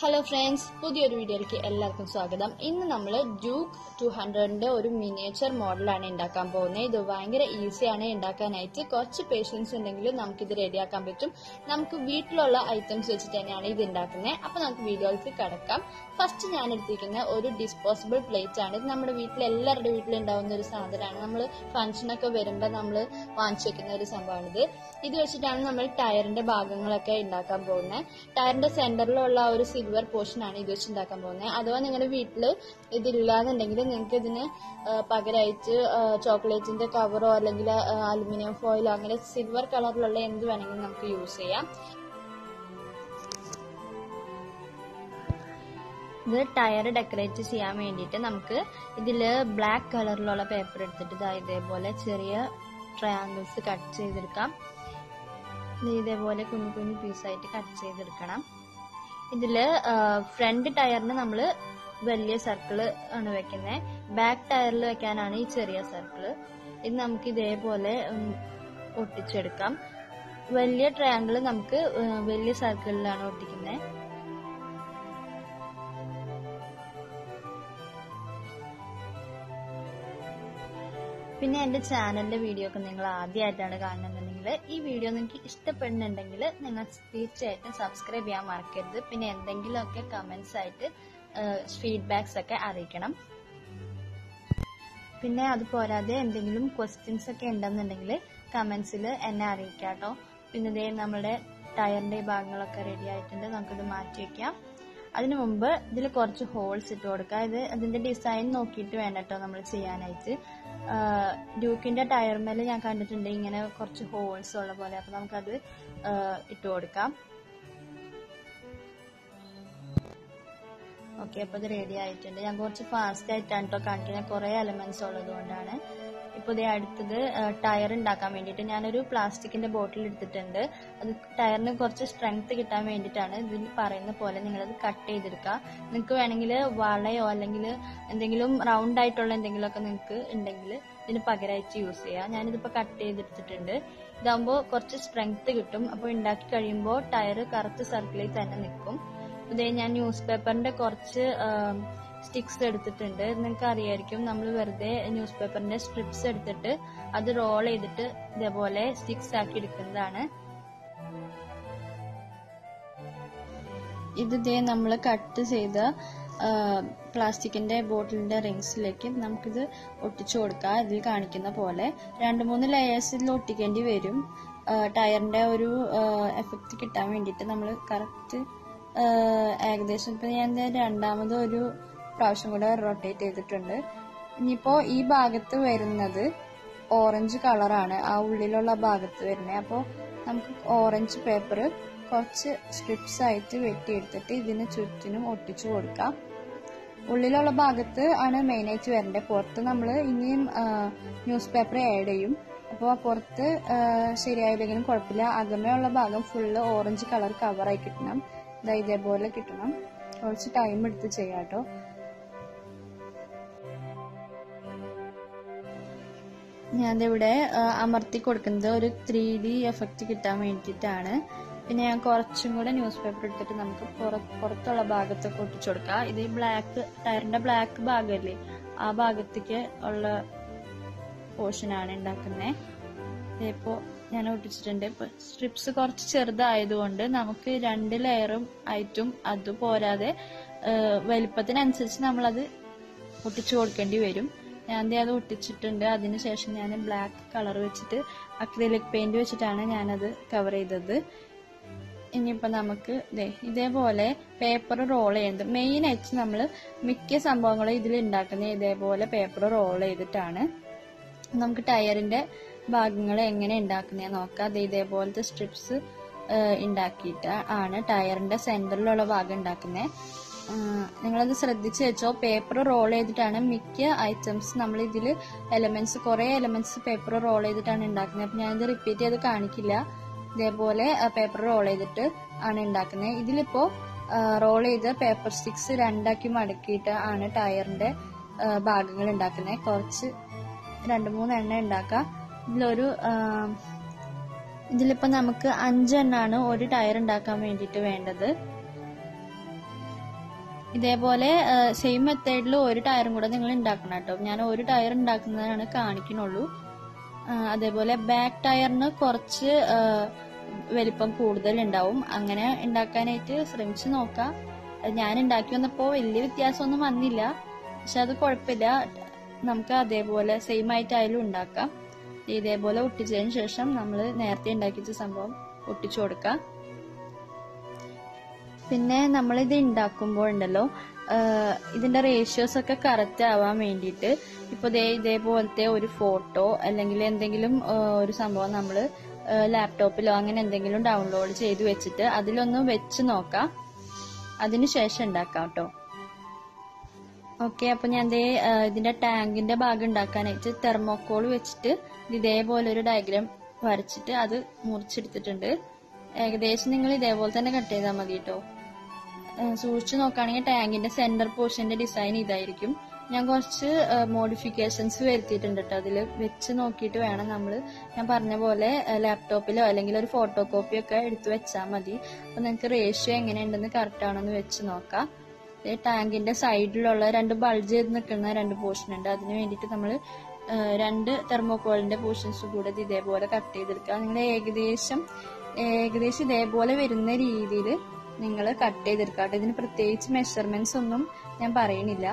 Hello friends, pudhiyoru video ilke ellarkum swagatham. Innu nammal Duke 200 inde oru miniature model aanu indakkan povune. Idu vayangara easy aanu indakkanayittu korchu patience undengil namukku idu ready aakkan pattum. Namukku veettilulla items vechittu thaneyanu idu indakkunne. Appo namukku video ilke kadakkam. First njan eduthirikkunna oru disposable plate aanu. Idu nammude veettile ellarude veettile undavunna oru saadhanam. Nammal function okke varumba nammal vaangichu vekkuna oru sambhavam idu. Idu vechittanu nammal tyre inde bhagangalokka indakkan povune. Tyre inde center ilulla oru silver portion ആണ് ഇത് വെച്ചുണ്ടാക്കാൻ പോകുന്നത്. അഥവാ നിങ്ങളുടെ വീട്ടിൽ ഇതില്ലാന്നുണ്ടെങ്കിൽ നിങ്ങൾക്ക് ഇതിന് പകരമായിട്ട് ചോക്ലേറ്റിന്റെ കവറോ അല്ലെങ്കിൽ അലുമിനിയം ഫോയിലോ അങ്ങനെ സിൽവർ കളറിലുള്ള എന്ത് വേണമെങ്കിലും നമുക്ക് യൂസ് ചെയ്യാം. ഇത് ടയർ ഡെക്കറേറ്റ് ചെയ്യാൻ വേണ്ടിയിട്ട് നമുക്ക് ഇതിൽ ബ്ലാക്ക് കളറിലുള്ള പേപ്പർ എടുത്തിട്ട് ഇതേപോലെ ചെറിയ ട്രയാങ്കിൾസ് കട്ട് ചെയ്തെടുക്കാം. ഇതേപോലെ കുഞ്ഞു കുഞ്ഞു പീസായിട്ട് കട്ട് ചെയ്തെടുക്കണം. ഇതില് ഫ്രണ്ട് ടയറിന് നമ്മള് വലിയ സർക്കിള് ആണ് വെക്കുന്നത്. ബാക്ക് ടയറിൽ വെക്കാനാണ് ഈ ചെറിയ സർക്കിള്. ഇത് നമുക്ക് ഇതേപോലെ ഒട്ടിച്ചെടുക്കാം. വലിയ ട്രയാങ്കിള് നമുക്ക് വലിയ സർക്കിളിലാണ് ഒട്ടിക്കുന്നത്. പിന്നെ എന്റെ ചാനലിന്റെ വീഡിയോ ഒക്കെ നിങ്ങൾ ആദ്യമായിട്ടാണ് കാണുന്നുണ്ടെങ്കിൽ, ഈ വീഡിയോ നിങ്ങൾക്ക് ഇഷ്ടപ്പെടുന്നുണ്ടെങ്കിൽ നിങ്ങൾ തീർച്ചയായിട്ടും സബ്സ്ക്രൈബ് ചെയ്യാൻ മറക്കരുത്. പിന്നെ എന്തെങ്കിലുമൊക്കെ കമന്റ്സ് ആയിട്ട് ഫീഡ്ബാക്സ് ഒക്കെ അറിയിക്കണം. പിന്നെ അതുപോരാതെ എന്തെങ്കിലും ക്വസ്റ്റ്യൻസ് ഒക്കെ ഉണ്ടെന്നുണ്ടെങ്കിൽ കമന്റ്സിൽ എന്നെ അറിയിക്കാട്ടോ. പിന്നെ ഇതേ നമ്മുടെ ടയറിന്റെ ഭാഗങ്ങളൊക്കെ റെഡി ആയിട്ടുണ്ട്. നമുക്കിത് മാറ്റി വെക്കാം. അതിനു മുമ്പ് ഇതിൽ കുറച്ച് ഹോൾസ് ഇട്ട് കൊടുക്കുക. ഇത് അതിന്റെ ഡിസൈൻ നോക്കിയിട്ട് വേണം കേട്ടോ നമ്മൾ ചെയ്യാനായിട്ട്. ഡ്യൂക്കിന്റെ ടയർമേൽ ഞാൻ കണ്ടിട്ടുണ്ട് ഇങ്ങനെ കുറച്ച് ഹോൾസ് ഉള്ള പോലെ. അപ്പൊ നമുക്കത് ഇട്ട് കൊടുക്കാം. ഓക്കെ, അപ്പൊ ഇത് റെഡി ആയിട്ടുണ്ട്. ഞാൻ കുറച്ച് ഫാസ്റ്റ് ആയിട്ടാണ് കേട്ടോ കാണിക്കുന്നത്, കുറെ എലമെന്റ്സ് ഉള്ളത് കൊണ്ടാണ്. ഇപ്പൊ ഇതേ അടുത്തത് ടയർ ഉണ്ടാക്കാൻ വേണ്ടിയിട്ട് ഞാനൊരു പ്ലാസ്റ്റിക്കിന്റെ ബോട്ടിൽ എടുത്തിട്ടുണ്ട്. അത് ടയറിന് കുറച്ച് സ്ട്രെങ്ത് കിട്ടാൻ വേണ്ടിയിട്ടാണ്. ഇതിൽ പറയുന്ന പോലെ നിങ്ങളത് കട്ട് ചെയ്തെടുക്കുക. നിങ്ങൾക്ക് വേണമെങ്കിൽ വളയോ അല്ലെങ്കിൽ എന്തെങ്കിലും റൗണ്ട് ആയിട്ടുള്ള എന്തെങ്കിലുമൊക്കെ നിങ്ങൾക്ക് ഉണ്ടെങ്കിൽ ഇതിന് പകരമായിട്ട് യൂസ് ചെയ്യാം. ഞാനിതിപ്പോൾ കട്ട് ചെയ്തെടുത്തിട്ടുണ്ട്. ഇതാകുമ്പോൾ കുറച്ച് സ്ട്രെങ്ത് കിട്ടും. അപ്പോൾ ഉണ്ടാക്കി കഴിയുമ്പോൾ ടയർ കറുത്ത സർക്കിളിൽ തന്നെ നിൽക്കും. ഇതേ ഞാൻ ന്യൂസ് പേപ്പറിന്റെ കുറച്ച് സ്റ്റിക്സ് എടുത്തിട്ടുണ്ട്. നിങ്ങൾക്ക് അറിയായിരിക്കും, നമ്മൾ വെറുതെ ന്യൂസ് പേപ്പറിന്റെ സ്ട്രിപ്സ് എടുത്തിട്ട് അത് റോൾ ചെയ്തിട്ട് ഇതേപോലെ സ്റ്റിക്സ് ആക്കി എടുക്കുന്നതാണ്. ഇതേ നമ്മൾ കട്ട് ചെയ്ത പ്ലാസ്റ്റിക്കിന്റെ ബോട്ടിലിന്റെ റിങ്സിലേക്ക് നമുക്കിത് ഒട്ടിച്ചു കൊടുക്കാം. ഇതിൽ കാണിക്കുന്ന പോലെ 2-3 ലെയേഴ്സിൽ ഒട്ടിക്കേണ്ടി വരും. ടയറിന്റെ ഒരു എഫക്റ്റ് കിട്ടാൻ വേണ്ടിയിട്ട് നമ്മൾ കറക്റ്റ് ഏകദേശം ഇപ്പൊ ഞാൻ രണ്ടാമതൊരു പ്രാവശ്യം കൂടെ റൊട്ടേറ്റ് ചെയ്തിട്ടുണ്ട്. ഇനിയിപ്പോ ഈ ഭാഗത്ത് വരുന്നത് ഓറഞ്ച് കളറാണ്, ആ ഉള്ളിലുള്ള ഭാഗത്ത് വരുന്നത്. അപ്പോൾ നമുക്ക് ഓറഞ്ച് പേപ്പർ കുറച്ച് സ്ട്രിപ്സ് ആയിട്ട് വെട്ടിയെടുത്തിട്ട് ഇതിന് ചുറ്റിനും ഒട്ടിച്ചു കൊടുക്കാം. ഉള്ളിലുള്ള ഭാഗത്ത് ആണ് മെയിനായിട്ട് വരേണ്ടത്. പുറത്ത് നമ്മൾ ഇനിയും ന്യൂസ് പേപ്പർ ആഡ് ചെയ്യും. അപ്പോൾ പുറത്ത് ശരിയായില്ലെങ്കിലും കുഴപ്പമില്ല. അകമെയുള്ള ഭാഗം ഫുള്ള് ഓറഞ്ച് കളർ കവറായി കിട്ടണം. ഇതേപോലെ കിട്ടണം. കുറച്ച് ടൈം എടുത്ത് ചെയ്യാട്ടോ. ഞാനിവിടെ അമർത്തി കൊടുക്കുന്നത് ഒരു 3D എഫക്റ്റ് കിട്ടാൻ വേണ്ടിയിട്ടാണ്. പിന്നെ ഞാൻ കുറച്ചും കൂടെ ന്യൂസ് പേപ്പർ എടുത്തിട്ട് നമുക്ക് പുറത്തുള്ള ഭാഗത്തൊക്കെ ഒട്ടിച്ചു കൊടുക്കാം. ഇത് ബ്ലാക്ക് ടയറിന്റെ ബ്ലാക്ക് ഭാഗമല്ലേ, ആ ഭാഗത്തേക്ക് ഉള്ള പോർഷനാണ് ഉണ്ടാക്കുന്നത്. ഇപ്പോ ഞാൻ ഒട്ടിച്ചിട്ടുണ്ട്. ഇപ്പൊ സ്ട്രിപ്സ് കുറച്ച് ചെറുതായതുകൊണ്ട് നമുക്ക് 2 ലെയറും ആയിട്ടും അതുപോരാതെ വലിപ്പത്തിനനുസരിച്ച് നമ്മളത് ഒട്ടിച്ചു കൊടുക്കേണ്ടി വരും. ഞാൻ അത് ഒട്ടിച്ചിട്ടുണ്ട്. അതിനുശേഷം ഞാൻ ബ്ലാക്ക് കളർ വെച്ചിട്ട് അക്രിലിക് പെയിന്റ് വെച്ചിട്ടാണ് ഞാനത് കവർ ചെയ്തത്. ഇനിയിപ്പോൾ നമുക്ക് ഇതേപോലെ പേപ്പർ റോൾ ചെയ്യുന്നത് മെയിനായിട്ട് നമ്മൾ മിക്ക സംഭവങ്ങളും ഇതിൽ ഉണ്ടാക്കുന്നത് ഇതേപോലെ പേപ്പർ റോൾ ചെയ്തിട്ടാണ്. നമുക്ക് ടയറിന്റെ ഭാഗങ്ങൾ എങ്ങനെ ഉണ്ടാക്കുന്നതെന്ന് നോക്കാം. അത് ഇതേപോലത്തെ സ്ട്രിപ്സ് ഉണ്ടാക്കിയിട്ട് ആണ് ടയറിന്റെ സെന്ററിലുള്ള ഭാഗം ഉണ്ടാക്കുന്നത്. നിങ്ങളത് ശ്രദ്ധിച്ചു വെച്ചോ, പേപ്പർ റോൾ ചെയ്തിട്ടാണ് മിക്ക ഐറ്റംസ് നമ്മൾ ഇതിൽ എലമെന്റ്സ് കുറേ എലമെന്റ്സ് പേപ്പർ റോൾ ചെയ്തിട്ടാണ് ഉണ്ടാക്കുന്നത്. അപ്പം ഞാനിത് റിപ്പീറ്റ് ചെയ്ത് കാണിക്കില്ല. ഇതേപോലെ പേപ്പർ റോൾ ചെയ്തിട്ട് ആണ് ഉണ്ടാക്കുന്നത്. ഇതിലിപ്പോ റോൾ ചെയ്ത് പേപ്പർ സ്റ്റിക്സ് രണ്ടാക്കി മടക്കിയിട്ട് ആണ് ടയറിന്റെ ഭാഗങ്ങൾ ഉണ്ടാക്കുന്നത്. കുറച്ച് 2-3 എണ്ണ ഉണ്ടാക്കാം. ഇതിലിപ്പോ നമുക്ക് 5 എണ്ണാണ് ഒരു ടയർ ഉണ്ടാക്കാൻ വേണ്ടിയിട്ട് വേണ്ടത്. ഇതേപോലെ സെയിം മെത്തേഡിൽ ഒരു ടയറും കൂടെ നിങ്ങൾ ഉണ്ടാക്കണം ട്ടോ. ഞാൻ ഒരു ടയർ ഉണ്ടാക്കുന്നതാണ് കാണിക്കുന്നുള്ളൂ. അതേപോലെ ബാക്ക് ടയറിന് കുറച്ച് വലിപ്പം കൂടുതൽ ഉണ്ടാവും. അങ്ങനെ ഉണ്ടാക്കാനായിട്ട് ശ്രമിച്ചു നോക്കാം. ഞാൻ ഉണ്ടാക്കി വന്നപ്പോൾ വലിയ വ്യത്യാസമൊന്നും വന്നില്ല, പക്ഷെ അത് കുഴപ്പമില്ല. നമുക്ക് അതേപോലെ സെയിം ആയിട്ടായാലും ഉണ്ടാക്കാം. ഇതേപോലെ ഒട്ടിച്ചതിന് ശേഷം നമ്മൾ നേരത്തെ ഉണ്ടാക്കിച്ച സംഭവം ഒട്ടിച്ചു കൊടുക്കാം. പിന്നെ നമ്മളിത് ഉണ്ടാക്കുമ്പോഴുണ്ടല്ലോ ഇതിന്റെ റേഷ്യോസ് ഒക്കെ കറക്റ്റ് ആവാൻ വേണ്ടിയിട്ട് ഇപ്പൊ ഇതേപോലത്തെ ഒരു ഫോട്ടോ അല്ലെങ്കിൽ എന്തെങ്കിലും ഒരു സംഭവം നമ്മൾ ലാപ്ടോപ്പിലോ അങ്ങനെ എന്തെങ്കിലും ഡൗൺലോഡ് ചെയ്ത് വെച്ചിട്ട് അതിലൊന്ന് വെച്ച് നോക്കാം, അതിനുശേഷം ഉണ്ടാക്കാം കേട്ടോ. ഓക്കെ, അപ്പൊ ഞാൻ ഇതിന്റെ ടാങ്കിന്റെ ഭാഗം ഉണ്ടാക്കാനായിട്ട് തെർമോക്കോൾ വെച്ചിട്ട് ഇതേപോലെ ഒരു ഡയഗ്രാം വരച്ചിട്ട് അത് മുറിച്ചെടുത്തിട്ടുണ്ട്. ഏകദേശം നിങ്ങൾ ഇതേപോലെ തന്നെ കട്ട് ചെയ്താൽ മതി കേട്ടോ. സൂക്ഷിച്ചു നോക്കുകയാണെങ്കിൽ ടാങ്കിന്റെ സെന്റർ പോർഷന്റെ ഡിസൈൻ ഇതായിരിക്കും. ഞാൻ കുറച്ച് മോഡിഫിക്കേഷൻസ് വരുത്തിയിട്ടുണ്ട് കേട്ടോ. അതിൽ വെച്ച് നോക്കിയിട്ട് വേണം നമ്മൾ, ഞാൻ പറഞ്ഞ പോലെ ലാപ്ടോപ്പിലോ അല്ലെങ്കിൽ ഒരു ഫോട്ടോ കോപ്പി ഒക്കെ എടുത്ത് വെച്ചാൽ മതി. അപ്പൊ നിങ്ങൾക്ക് റേഷ്യോ എങ്ങനെയുണ്ടെന്ന് കറക്റ്റ് ആണോ എന്ന് വെച്ച് നോക്കാം. ടാങ്കിന്റെ സൈഡിലുള്ള രണ്ട് ബൾജ് ചെയ്ത് നിൽക്കുന്ന രണ്ട് പോർഷൻ ഉണ്ട്. അതിന് വേണ്ടിയിട്ട് നമ്മൾ രണ്ട് തെർമോക്കോളിന്റെ പോർഷൻസ് കൂടെ ഇതേപോലെ കട്ട് ചെയ്തെടുക്കുക. നിങ്ങൾ ഏകദേശം ഇതേപോലെ വരുന്ന രീതിയിൽ നിങ്ങൾ കട്ട് ചെയ്തെടുക്കാം. ഇതിന് പ്രത്യേകിച്ച് മെഷർമെന്റ്സ് ഒന്നും ഞാൻ പറയണില്ല.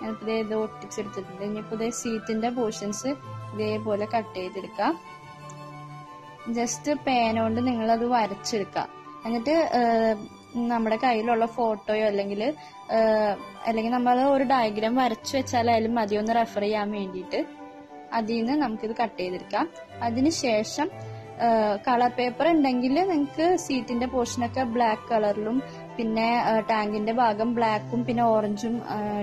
ഞാനിപ്പോൾ ഇത് ഒട്ടിച്ചെടുത്തിട്ടുണ്ട്. ഇനിയിപ്പോൾ സീറ്റിന്റെ പോർഷൻസ് ഇതേപോലെ കട്ട് ചെയ്തെടുക്കാം. ജസ്റ്റ് പേനോണ്ട് നിങ്ങൾ അത് വരച്ചെടുക്കാം. എന്നിട്ട് നമ്മുടെ കയ്യിലുള്ള ഫോട്ടോയോ അല്ലെങ്കിൽ നമ്മൾ ഒരു ഡയഗ്രാം വരച്ചു വെച്ചാലായാലും മതി, ഒന്ന് റെഫർ ചെയ്യാൻ വേണ്ടിയിട്ട്. അതിൽ നിന്ന് നമുക്കിത് കട്ട് ചെയ്തെടുക്കാം. അതിനുശേഷം കളർ പേപ്പർ ഉണ്ടെങ്കിൽ നിങ്ങൾക്ക് സീറ്റിന്റെ പോർഷനൊക്കെ ബ്ലാക്ക് കളറിലും പിന്നെ ടാങ്കിന്റെ ഭാഗം ബ്ലാക്കും പിന്നെ ഓറഞ്ചും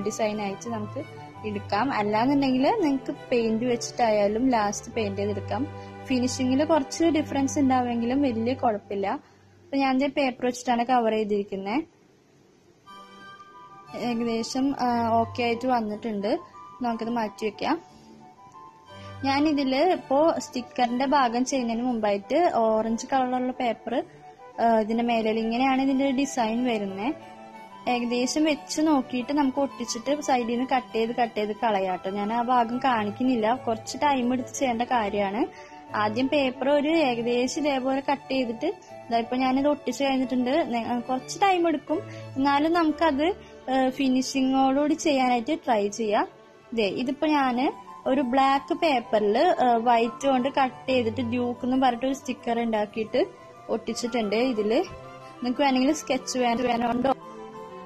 ഡിസൈൻ ആയിട്ട് നമുക്ക് എടുക്കാം. അല്ലാന്നുണ്ടെങ്കിൽ നിങ്ങൾക്ക് പെയിന്റ് വെച്ചിട്ടായാലും ലാസ്റ്റ് പെയിന്റ് ചെയ്തെടുക്കാം. ഫിനിഷിങ്ങിൽ കുറച്ച് ഡിഫറൻസ് ഉണ്ടാവുമെങ്കിലും വലിയ കുഴപ്പമില്ല. അപ്പൊ ഞാൻ പേപ്പർ വെച്ചിട്ടാണ് കവർ ചെയ്തിരിക്കുന്നത്. ഏകദേശം ഓക്കെ ആയിട്ട് വന്നിട്ടുണ്ട്. നമുക്കത് മാറ്റി വെക്കാം. ഞാൻ ഇതില് ഇപ്പോ സ്റ്റിക്കറിന്റെ ഭാഗം ചെയ്യുന്നതിന് മുമ്പായിട്ട് ഓറഞ്ച് കളറുള്ള പേപ്പർ ഇതിന്റെ മേലെ ഇങ്ങനെയാണ് ഇതിന്റെ ഡിസൈൻ വരുന്നത്. ഏകദേശം വെച്ച് നോക്കിയിട്ട് നമുക്ക് ഒട്ടിച്ചിട്ട് സൈഡിൽ നിന്ന് കട്ട് ചെയ്ത് കളയാട്ടോ. ഞാൻ ആ ഭാഗം കാണിക്കുന്നില്ല, കുറച്ച് ടൈം എടുത്ത് ചെയ്യേണ്ട കാര്യമാണ്. ആദ്യം പേപ്പർ ഒരു ഏകദേശം ഇതേപോലെ കട്ട് ചെയ്തിട്ട് ഇതായിപ്പോ ഞാനിത് ഒട്ടിച്ച് കഴിഞ്ഞിട്ടുണ്ട്. കുറച്ച് ടൈം എടുക്കും, എന്നാലും നമുക്കത് ഫിനിഷിങ്ങോടുകൂടി ചെയ്യാനായിട്ട് ട്രൈ ചെയ്യാം. ഇതിപ്പോ ഞാന് ഒരു ബ്ലാക്ക് പേപ്പറിൽ വൈറ്റ് കൊണ്ട് കട്ട് ചെയ്തിട്ട് ഡ്യൂക്ക് എന്ന് പറഞ്ഞിട്ട് ഒരു സ്റ്റിക്കർ ഉണ്ടാക്കിയിട്ട് ഒട്ടിച്ചിട്ടുണ്ട്. ഇതില് നിങ്ങൾക്ക് വേണമെങ്കിൽ സ്കെച്ച് വേണോണ്ടോ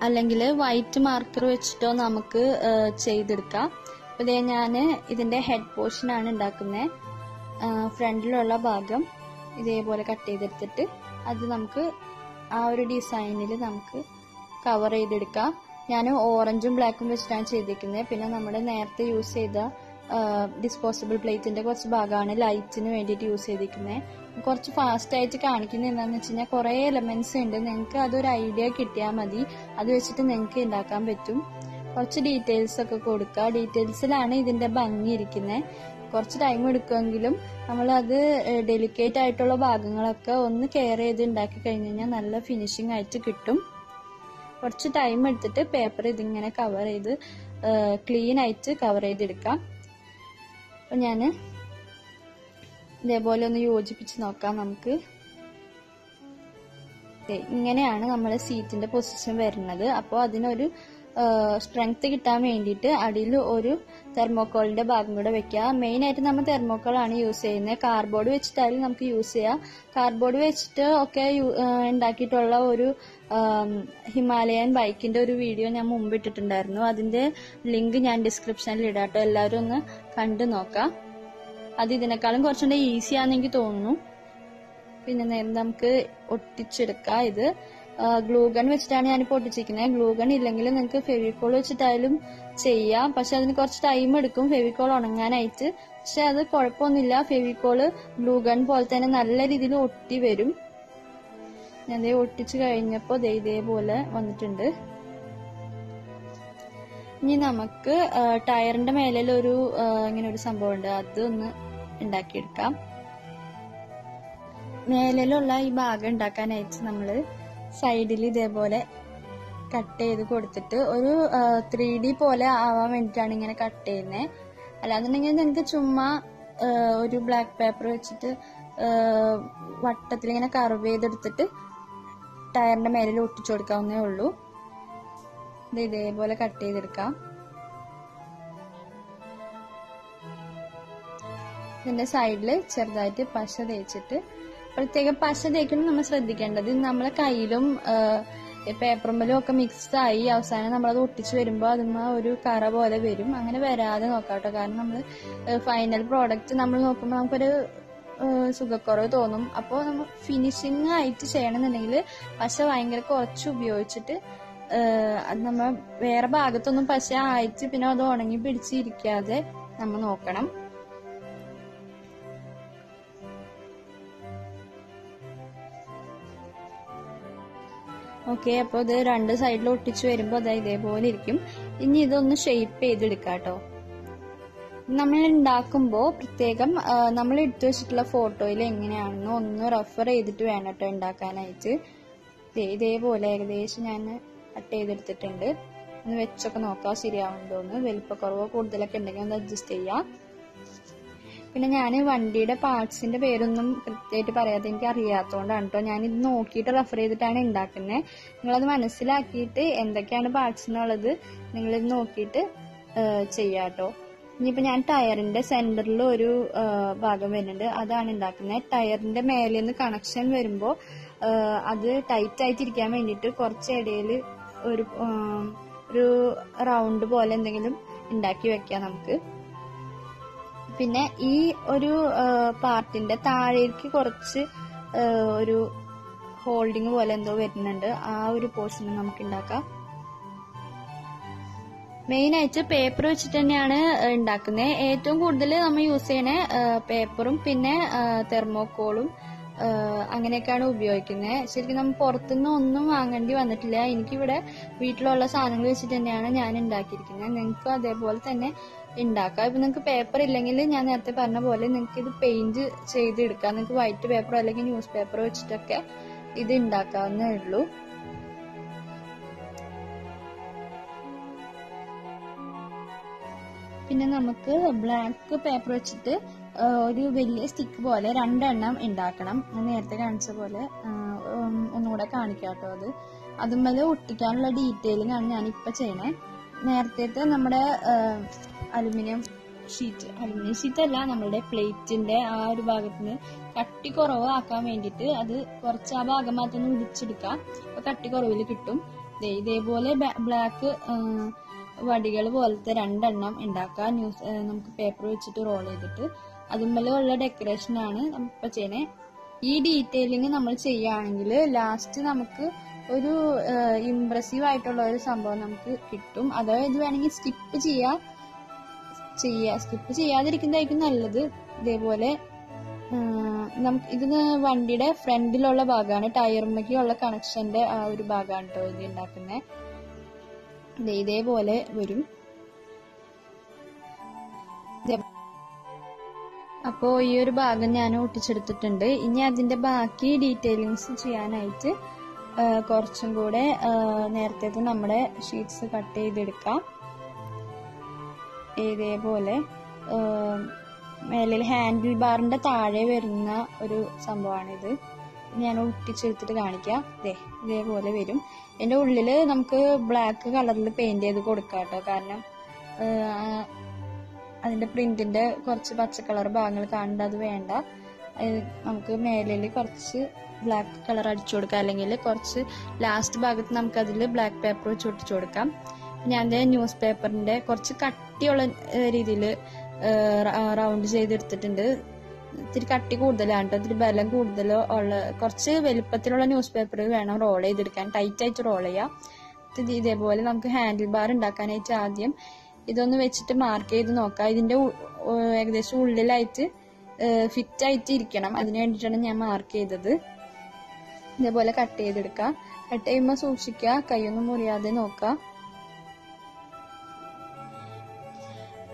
അല്ലെങ്കിൽ വൈറ്റ് മാർക്കർ വെച്ചിട്ടോ നമുക്ക് ചെയ്തെടുക്കാം. ഇതേ ഞാൻ ഇതിന്റെ ഹെഡ് പോർഷൻ ആണ് ഉണ്ടാക്കുന്നത്. ഫ്രണ്ടിലുള്ള ഭാഗം ഇതേപോലെ കട്ട് ചെയ്തെടുത്തിട്ട് അത് നമുക്ക് ആ ഒരു ഡിസൈനിൽ നമുക്ക് കവർ ചെയ്തെടുക്കാം. ഞാൻ ഓറഞ്ചും ബ്ലാക്കും വെച്ചിട്ടാണ് ചെയ്തിരിക്കുന്നത്. പിന്നെ നമ്മുടെ നേരത്തെ യൂസ് ചെയ്ത ഡിസ്പോസിബിൾ പ്ലേറ്റിന്റെ കുറച്ച് ഭാഗമാണ് ലൈറ്റിന് വേണ്ടിയിട്ട് യൂസ് ചെയ്തിരിക്കുന്നത്. കുറച്ച് ഫാസ്റ്റ് ആയിട്ട് കാണിക്കുന്നത് എന്താണെന്ന് വെച്ച് കഴിഞ്ഞാൽ കുറെ എലമെന്റ്സ് ഉണ്ട്. നിങ്ങൾക്ക് അതൊരു ഐഡിയ കിട്ടിയാൽ മതി, അത് വെച്ചിട്ട് നിങ്ങൾക്ക് ഉണ്ടാക്കാൻ പറ്റും. കുറച്ച് ഡീറ്റെയിൽസ് ഒക്കെ കൊടുക്കുക. ഡീറ്റെയിൽസിലാണ് ഇതിന്റെ ഭംഗി ഇരിക്കുന്നത്. കുറച്ച് ടൈം എടുക്കുമെങ്കിലും നമ്മളത് ഡെലിക്കേറ്റ് ആയിട്ടുള്ള ഭാഗങ്ങളൊക്കെ ഒന്ന് കെയർ ചെയ്ത് ഉണ്ടാക്കി കഴിഞ്ഞു കഴിഞ്ഞാൽ നല്ല ഫിനിഷിംഗ് ആയിട്ട് കിട്ടും. കുറച്ച് ടൈം എടുത്തിട്ട് പേപ്പർ ഇതിങ്ങനെ കവർ ചെയ്ത് ക്ലീൻ ആയിട്ട് കവർ ചെയ്തെടുക്കാം. അപ്പം ഞാൻ ഇതേപോലെ ഒന്ന് യോജിപ്പിച്ച് നോക്കാം. നമുക്ക് ഇങ്ങനെയാണ് നമ്മളെ സീറ്റിന്റെ പൊസിഷൻ വരുന്നത്. അപ്പോൾ അതിനൊരു സ്ട്രെങ്ത് കിട്ടാൻ വേണ്ടിയിട്ട് അടിയിൽ ഒരു തെർമോക്കോളിന്റെ ഭാഗം കൂടെ വെക്കുക. മെയിൻ ആയിട്ട് നമ്മൾ തെർമോക്കോളാണ് യൂസ് ചെയ്യുന്നത്. കാർഡ്ബോർഡ് വെച്ചിട്ടായാലും നമുക്ക് യൂസ് ചെയ്യാം. കാർഡ്ബോർഡ് വെച്ചിട്ട് ഒക്കെ ഉണ്ടാക്കിയിട്ടുള്ള ഒരു ഹിമാലയൻ ബൈക്കിന്റെ ഒരു വീഡിയോ ഞാൻ മുമ്പ് ഇട്ടിട്ടുണ്ടായിരുന്നു. അതിന്റെ ലിങ്ക് ഞാൻ ഡിസ്ക്രിപ്ഷനിൽ ഇടാട്ടോ. എല്ലാവരും ഒന്ന് കണ്ടു നോക്കാം. അത് ഇതിനേക്കാളും കുറച്ചുകൂടെ ഈസി ആണെന്ന് എനിക്ക് തോന്നുന്നു. പിന്നെ നമുക്ക് ഒട്ടിച്ചെടുക്കാം. ഇത് ഗ്ലൂഗൺ വെച്ചിട്ടാണ് ഞാനിപ്പോൾ ഒട്ടിച്ചിരിക്കുന്നത്. ഗ്ലൂഗൺ ഇല്ലെങ്കിൽ നിങ്ങൾക്ക് ഫെവിക്കോൾ വെച്ചിട്ടായാലും ചെയ്യാം. പക്ഷെ അതിന് കുറച്ച് ടൈം എടുക്കും ഫെവിക്കോൾ ഉണങ്ങാനായിട്ട്. പക്ഷെ അത് കുഴപ്പമൊന്നുമില്ല. ഫെവിക്കോള് ഗ്ലൂഗൺ പോലെ തന്നെ നല്ല രീതിയിൽ ഒട്ടി വരും. ഞാൻ ഒട്ടിച്ചു കഴിഞ്ഞപ്പോൾ ഇതേപോലെ വന്നിട്ടുണ്ട്. ഇനി നമുക്ക് ടയറിന്റെ മേലൊരു ഇങ്ങനെ ഒരു സംഭവം ഉണ്ട്, അതൊന്ന് ഉണ്ടാക്കിയെടുക്കാം. മേലുള്ള ഈ ഭാഗം ഉണ്ടാക്കാനായിട്ട് നമ്മള് സൈഡിൽ ഇതേപോലെ കട്ട് ചെയ്ത് കൊടുത്തിട്ട് ഒരു 3D പോലെ ആവാൻ വേണ്ടിയിട്ടാണ് ഇങ്ങനെ കട്ട് ചെയ്യുന്നത്. അല്ലാന്നുണ്ടെങ്കിൽ നിങ്ങൾക്ക് ചുമ്മാ ഒരു ബ്ലാക്ക് പേപ്പർ വെച്ചിട്ട് വട്ടത്തിൽ ഇങ്ങനെ കർവ് ചെയ്തെടുത്തിട്ട് ടയറിന്റെ മേലിൽ ഒട്ടിച്ചു കൊടുക്കാവുന്നേ ഉള്ളൂ. ഇത് ഇതേപോലെ കട്ട് ചെയ്തെടുക്കാം. ഇതിന്റെ സൈഡിൽ ചെറുതായിട്ട് പശ തേച്ചിട്ട്, പ്രത്യേക പശ തേക്കണം നമ്മൾ ശ്രദ്ധിക്കേണ്ടത്. നമ്മളെ കയ്യിലും പേപ്പറുമ്പലും ഒക്കെ മിക്സ് ആയി അവസാനം നമ്മളത് ഒട്ടിച്ച് വരുമ്പോൾ അതിന് ഒരു കറ പോലെ വരും. അങ്ങനെ വരാതെ നോക്കാട്ടോ. കാരണം നമ്മൾ ഫൈനൽ പ്രോഡക്റ്റ് നമ്മൾ നോക്കുമ്പോൾ നമുക്കൊരു സുഖക്കുറവ് തോന്നും. അപ്പോൾ നമ്മൾ ഫിനിഷിംഗ് ആയിട്ട് ചെയ്യണമെന്നുണ്ടെങ്കിൽ പശ ഭയങ്കര കുറച്ച് ഉപയോഗിച്ചിട്ട് അത് നമ്മൾ വേറെ ഭാഗത്തൊന്നും പശ ആയിട്ട് പിന്നെ അത് ഉണങ്ങി പിടിച്ചിരിക്കാതെ നമ്മൾ നോക്കണം. ഓക്കെ, അപ്പോൾ ഇത് രണ്ട് സൈഡിൽ ഒട്ടിച്ചു വരുമ്പോൾ അതായത് ഇതേപോലെ ഇരിക്കും. ഇനി ഇതൊന്ന് ഷെയ്പ്പ് ചെയ്തെടുക്കാട്ടോ. നമ്മൾ ഉണ്ടാക്കുമ്പോൾ പ്രത്യേകം നമ്മൾ എടുത്തു വെച്ചിട്ടുള്ള ഫോട്ടോയിൽ എങ്ങനെയാണെന്നോ ഒന്ന് റെഫർ ചെയ്തിട്ട് വേണം കേട്ടോ ഉണ്ടാക്കാനായിട്ട്. ഇതേപോലെ ഏകദേശം ഞാൻ കട്ട് ചെയ്തെടുത്തിട്ടുണ്ട്. ഒന്ന് വെച്ചൊക്കെ നോക്കാം ശരിയാവുന്നുണ്ടോന്ന്. വലിപ്പക്കുറവോ കൂടുതലൊക്കെ ഉണ്ടെങ്കിൽ ഒന്ന് അഡ്ജസ്റ്റ് ചെയ്യാം. പിന്നെ ഞാൻ വണ്ടിയുടെ പാർട്സിന്റെ പേരൊന്നും കൃത്യമായിട്ട് പറയാതെ എനിക്ക് അറിയാത്തതുകൊണ്ടാണ് കേട്ടോ ഞാൻ ഇത് നോക്കിയിട്ട് റെഫർ ചെയ്തിട്ടാണ് ഉണ്ടാക്കുന്നത്. നിങ്ങളത് മനസ്സിലാക്കിയിട്ട് എന്തൊക്കെയാണ് പാർട്സ് എന്നുള്ളത് നിങ്ങളിത് നോക്കിയിട്ട് ചെയ്യാട്ടോ. ഇനിയിപ്പോൾ ഞാൻ ടയറിന്റെ സെന്ററിൽ ഒരു ഭാഗം വരുന്നുണ്ട്, അതാണ് ഉണ്ടാക്കുന്നത്. ടയറിന്റെ മേലെ നിന്ന് കണക്ഷൻ വരുമ്പോൾ അത് ടൈറ്റ് ആയിട്ടിരിക്കാൻ വേണ്ടിയിട്ട് കുറച്ച് ഇടയിൽ ഒരു റൗണ്ട് പോലെ എന്തെങ്കിലും ഉണ്ടാക്കി വെക്കാം നമുക്ക്. പിന്നെ ഈ ഒരു പാർട്ടിന്റെ താഴേക്ക് കുറച്ച് ഒരു ഹോൾഡിങ് പോലെ എന്തോ വരുന്നുണ്ട്, ആ ഒരു പോർഷൻ നമുക്ക് ഉണ്ടാക്കാം. മെയിനായിട്ട് പേപ്പർ വെച്ചിട്ട് തന്നെയാണ് ഉണ്ടാക്കുന്നത്. ഏറ്റവും കൂടുതൽ നമ്മൾ യൂസ് ചെയ്യണ പേപ്പറും പിന്നെ തെർമോക്കോളും അങ്ങനെയൊക്കെയാണ് ഉപയോഗിക്കുന്നത്. ശരിക്കും നമ്മൾ പുറത്തുനിന്ന് ഒന്നും വാങ്ങേണ്ടി വന്നിട്ടില്ല. എനിക്കിവിടെ വീട്ടിലുള്ള സാധനങ്ങൾ വെച്ചിട്ട് തന്നെയാണ് ഞാൻ ഉണ്ടാക്കിയിരിക്കുന്നത്. നിങ്ങൾക്ക് അതേപോലെ തന്നെ ഉണ്ടാക്കാം. ഇപ്പം നിങ്ങൾക്ക് പേപ്പർ ഇല്ലെങ്കിൽ ഞാൻ നേരത്തെ പറഞ്ഞ പോലെ നിങ്ങൾക്ക് ഇത് പെയിന്റ് ചെയ്തെടുക്കാം. നിങ്ങൾക്ക് വൈറ്റ് പേപ്പറോ അല്ലെങ്കിൽ ന്യൂസ് പേപ്പറോ വെച്ചിട്ടൊക്കെ ഇത് ഉണ്ടാക്കാവുന്നേ ഉള്ളൂ. പിന്നെ നമുക്ക് ബ്ലാക്ക് പേപ്പർ വെച്ചിട്ട് ഒരു വലിയ സ്റ്റിക്ക് പോലെ രണ്ടെണ്ണം ഉണ്ടാക്കണം. ഞാൻ നേരത്തെ കാണിച്ച പോലെ ഒന്നുകൂടെ കാണിക്കാം കേട്ടോ. അത് അതുമേലെ ഒട്ടിക്കാനുള്ള ഡീറ്റെയിലിംഗാണ് ഞാനിപ്പോൾ ചെയ്യണേ. നേരത്തെ നമ്മുടെ അലുമിനിയം ഷീറ്റ് അല്ല നമ്മളുടെ പ്ലേറ്റിന്റെ ആ ഒരു ഭാഗത്തിന് കട്ടി കുറവാക്കാൻ വേണ്ടിയിട്ട് അത് കുറച്ച് ആ ഭാഗം മാത്രം വിളിച്ചെടുക്കാം. അപ്പൊ കട്ടി കുറവിൽ കിട്ടും. ഇതേപോലെ ബ്ലാക്ക് വടികൾ പോലത്തെ രണ്ടെണ്ണം ഉണ്ടാക്കാം. നമുക്ക് പേപ്പർ വെച്ചിട്ട് റോൾ ചെയ്തിട്ട് അതുമേലെ ഉള്ള ഡെക്കറേഷൻ ആണ് ഇപ്പൊ ചെയ്യണേ. ഈ ഡീറ്റെയിലിങ് നമ്മൾ ചെയ്യുകയാണെങ്കിൽ ലാസ്റ്റ് നമുക്ക് ഒരു ഇംപ്രസീവ് ആയിട്ടുള്ള ഒരു സംഭവം നമുക്ക് കിട്ടും. അഥവാ ഇത് വേണമെങ്കിൽ സ്കിപ്പ് ചെയ്യാതിരിക്കുന്നതായിരിക്കും നല്ലത്. ഇതേപോലെ നമുക്ക് ഇത് വണ്ടിയുടെ ഫ്രണ്ടിലുള്ള ഭാഗമാണ്, ടയറുമേക്കുള്ള കണക്ഷന്റെ ആ ഒരു ഭാഗമാണ് കേട്ടോ ഇത് ഉണ്ടാക്കുന്നത്. ഇതേപോലെ വരും. അപ്പോൾ ഈ ഒരു ഭാഗം ഞാൻ ഒട്ടിച്ചെടുത്തിട്ടുണ്ട്. ഇനി അതിന്റെ ബാക്കി ഡീറ്റെയിലിങ്സ് ചെയ്യാനായിട്ട് കുറച്ചും കൂടെ നേരത്തെ നമ്മുടെ ഷീറ്റ്സ് കട്ട് ചെയ്തെടുക്കാം. ഇതേപോലെ മേലിൽ ഹാൻഡിൽ ബാറിന്റെ താഴെ വരുന്ന ഒരു സംഭവമാണിത്. ഞാൻ ഒട്ടിച്ചെടുത്തിട്ട് കാണിക്കാം. ഇതേപോലെ വരും. ഇതിന്റെ ഉള്ളില് നമുക്ക് ബ്ലാക്ക് കളറിൽ പെയിന്റ് ചെയ്ത് കൊടുക്കാം കേട്ടോ. കാരണം അതിന്റെ പ്രിന്റിന്റെ കുറച്ച് പച്ചക്കളർ ഭാഗങ്ങൾ കാണണ്ട, അത് വേണ്ട. നമുക്ക് മേലിൽ കുറച്ച് ബ്ലാക്ക് കളർ അടിച്ചു കൊടുക്കാം, അല്ലെങ്കിൽ കുറച്ച് ലാസ്റ്റ് ഭാഗത്ത് നമുക്ക് അതിൽ ബ്ലാക്ക് പേപ്പർ വെച്ച് ഒട്ടിച്ചു കൊടുക്കാം. ഞാൻ ന്യൂസ് പേപ്പറിന്റെ കുറച്ച് കട്ടിയുള്ള രീതിയിൽ റൗണ്ട് ചെയ്തെടുത്തിട്ടുണ്ട്. ഇത്തിരി കട്ടി കൂടുതലാണ് കേട്ടോ, ഇത്തിരി ബലം കൂടുതലോ ഉള്ള കുറച്ച് വലിപ്പത്തിലുള്ള ന്യൂസ് പേപ്പർ വേണം റോൾ ചെയ്തെടുക്കാൻ, ടൈറ്റ് ആയിട്ട് റോൾ ചെയ്യാം. ഇതേപോലെ നമുക്ക് ഹാൻഡിൽ ബാർ ഉണ്ടാക്കാനായിട്ട് ആദ്യം ഇതൊന്ന് വെച്ചിട്ട് മാർക്ക് ചെയ്ത് നോക്കാം. ഇതിന്റെ ഏകദേശം ഉള്ളിലായിട്ട് ഫിറ്റ് ആയിട്ട് ഇരിക്കണം, അതിനു വേണ്ടിയിട്ടാണ് ഞാൻ മാർക്ക് ചെയ്തത്. ഇതേപോലെ കട്ട് ചെയ്തെടുക്കാം. കട്ട് ചെയ്യുമ്പോൾ സൂക്ഷിക്കുക, കൈയൊന്നും മുറിയാതെ നോക്കാം.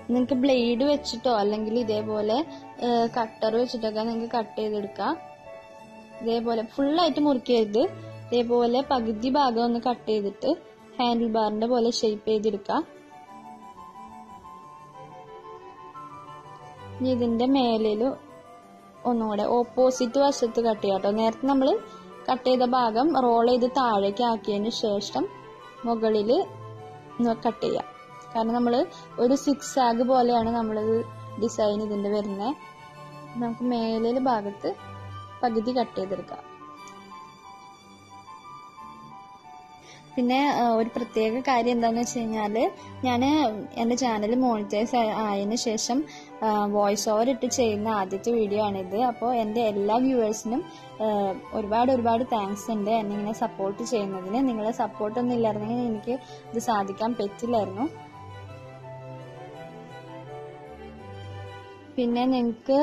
നിങ്ങൾക്ക് ബ്ലേഡ് വെച്ചിട്ടോ അല്ലെങ്കിൽ ഇതേപോലെ കട്ടർ വെച്ചിട്ടൊക്കെ നിങ്ങൾക്ക് കട്ട് ചെയ്തെടുക്കാം. ഇതേപോലെ ഫുള്ളായിട്ട് മുറിക്കരുത്, ഇതേപോലെ പകുതി ഭാഗം ഒന്ന് കട്ട് ചെയ്തിട്ട് handlebar ന്റെ പോലെ ഷേപ്പ് ചെയ്തിരിക്കുക. ഇനി ഇതിന്റെ മേലിൽ ഒന്നുകൂടെ ഓപ്പോസിറ്റ് വശത്ത് കട്ട് ചെയ്യാം കേട്ടോ. നേരത്തെ നമ്മൾ കട്ട് ചെയ്ത ഭാഗം റോൾ ചെയ്ത് താഴേക്ക് ആക്കിയതിന് ശേഷം മുകളിൽ കട്ട് ചെയ്യാം. കാരണം നമ്മൾ ഒരു സിക്സ് ആഗ് പോലെയാണ് നമ്മളിത് ഡിസൈൻ ഇതിൻ്റെ വരുന്നത്. നമുക്ക് മേലെ ഭാഗത്ത് പകുതി കട്ട് ചെയ്തെടുക്കാം. പിന്നെ ഒരു പ്രത്യേക കാര്യം എന്താണെന്ന് വെച്ച് കഴിഞ്ഞാൽ, ഞാൻ എൻ്റെ ചാനൽ മോണിറ്റൈസ് ആയതിനു ശേഷം വോയിസ് ഓവർ ഇട്ട് ചെയ്യുന്ന ആദ്യത്തെ വീഡിയോ ആണിത്. അപ്പോൾ എൻ്റെ എല്ലാ വ്യൂവേഴ്സിനും ഒരുപാട് ഒരുപാട് താങ്ക്സ് ഉണ്ട് എന്നെ ഇങ്ങനെ സപ്പോർട്ട് ചെയ്യുന്നതിന്. നിങ്ങളെ സപ്പോർട്ടൊന്നും ഇല്ലായിരുന്നെങ്കിൽ എനിക്ക് ഇത് സാധിക്കാൻ പറ്റില്ലായിരുന്നു. പിന്നെ നിങ്ങൾക്ക്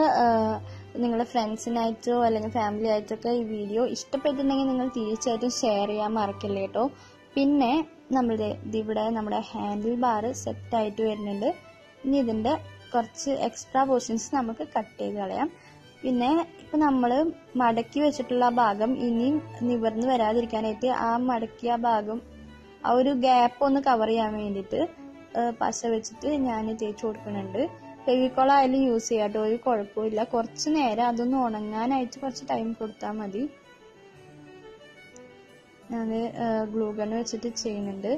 നിങ്ങളുടെ ഫ്രണ്ട്സിനായിട്ടോ അല്ലെങ്കിൽ ഫാമിലി ആയിട്ടൊക്കെ ഈ വീഡിയോ ഇഷ്ടപ്പെട്ടിട്ടുണ്ടെങ്കിൽ നിങ്ങൾ തീർച്ചയായിട്ടും ഷെയർ ചെയ്യാൻ മറക്കല്ലേ കേട്ടോ. പിന്നെ നമ്മളുടെ ഇവിടെ നമ്മുടെ ഹാൻഡിൽ ബാർ സെറ്റായിട്ട് വരുന്നുണ്ട്. ഇനി ഇതിൻ്റെ കുറച്ച് എക്സ്ട്രാ പോർഷൻസ് നമുക്ക് കട്ട് ചെയ്ത് കളയാം. പിന്നെ ഇപ്പം നമ്മൾ മടക്കി വെച്ചിട്ടുള്ള ഭാഗം ഇനിയും നിവർന്ന് വരാതിരിക്കാനായിട്ട് ആ മടക്കിയ ഭാഗം ആ ഒരു ഗ്യാപ്പ് ഒന്ന് കവർ ചെയ്യാൻ വേണ്ടിയിട്ട് പശ വെച്ചിട്ട് ഞാൻ തേച്ച് കൊടുക്കുന്നുണ്ട്. ഫെവിക്കോൾ ആയാലും യൂസ് ചെയ്യാട്ടോ, ഒരു കുഴപ്പമില്ല. കുറച്ച് നേരം അതൊന്ന് ഉണങ്ങാനായിട്ട് കുറച്ച് ടൈം കൊടുത്താൽ മതി. ഞാൻ ഗ്ലൂ ഗൺ വെച്ചിട്ട് ചെയ്യുന്നുണ്ട്.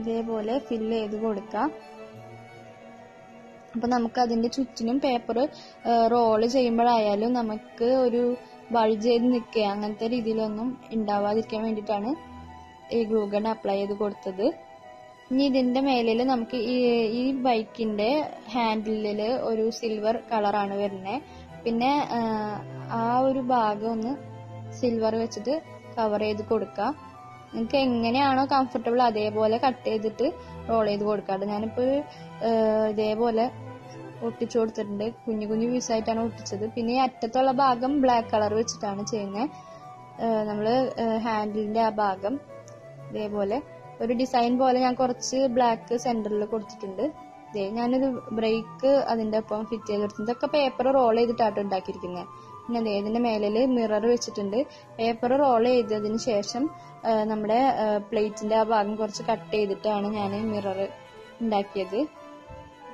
ഇതേപോലെ ഫില്ല് ചെയ്ത് കൊടുക്കാം. അപ്പം നമുക്ക് അതിൻ്റെ ചുറ്റിനും പേപ്പർ റോള് ചെയ്യുമ്പോഴായാലും നമുക്ക് ഒരു വഴി ചെയ്ത് നിൽക്കുക, അങ്ങനത്തെ രീതിയിലൊന്നും ഉണ്ടാവാതിരിക്കാൻ വേണ്ടിയിട്ടാണ് ഈ ഗ്ലൂ ഗൺ അപ്ലൈ ചെയ്ത് കൊടുത്തത്. ഇനി ഇതിൻ്റെ മേലിൽ നമുക്ക് ഈ ബൈക്കിൻ്റെ ഹാൻഡിലിൽ ഒരു സിൽവർ കളറാണ് വരുന്നത്. പിന്നെ ആ ഒരു ഭാഗം ഒന്ന് സിൽവർ വെച്ചിട്ട് കവർ ചെയ്ത് കൊടുക്കുക. നിങ്ങൾക്ക് എങ്ങനെയാണോ കംഫർട്ടബിൾ അതേപോലെ കട്ട് ചെയ്തിട്ട് റോൾ ചെയ്ത് കൊടുക്കാം. ഞാനിപ്പോൾ ഇതേപോലെ ഒട്ടിച്ചു കൊടുത്തിട്ടുണ്ട്. കുഞ്ഞു കുഞ്ഞു പീസായിട്ടാണ് ഒട്ടിച്ചത്. പിന്നെ ഈ അറ്റത്തുള്ള ഭാഗം ബ്ലാക്ക് കളർ വെച്ചിട്ടാണ് ചെയ്യുന്നത്. നമ്മൾ ഹാൻഡിലിൻ്റെ ആ ഭാഗം ഇതേപോലെ ഒരു ഡിസൈൻ പോലെ ഞാൻ കുറച്ച് ബ്ലാക്ക് സെൻറ്ററിൽ കൊടുത്തിട്ടുണ്ട്. ഇതേ ഞാനൊരു ബ്രേക്ക് അതിൻ്റെ ഒപ്പം ഫിറ്റ് ചെയ്ത് കൊടുത്തിട്ടുണ്ട്. ഇതൊക്കെ പേപ്പർ റോൾ ചെയ്തിട്ടാണ് ഉണ്ടാക്കിയിരിക്കുന്നത്. പിന്നെ അതേ ഇതിൻ്റെ മേലിൽ മിറർ വെച്ചിട്ടുണ്ട്. പേപ്പർ റോൾ ചെയ്തതിന് ശേഷം നമ്മുടെ പ്ലേറ്റിൻ്റെ ആ ഭാഗം കുറച്ച് കട്ട് ചെയ്തിട്ടാണ് ഞാൻ മിറർ ഉണ്ടാക്കിയത്.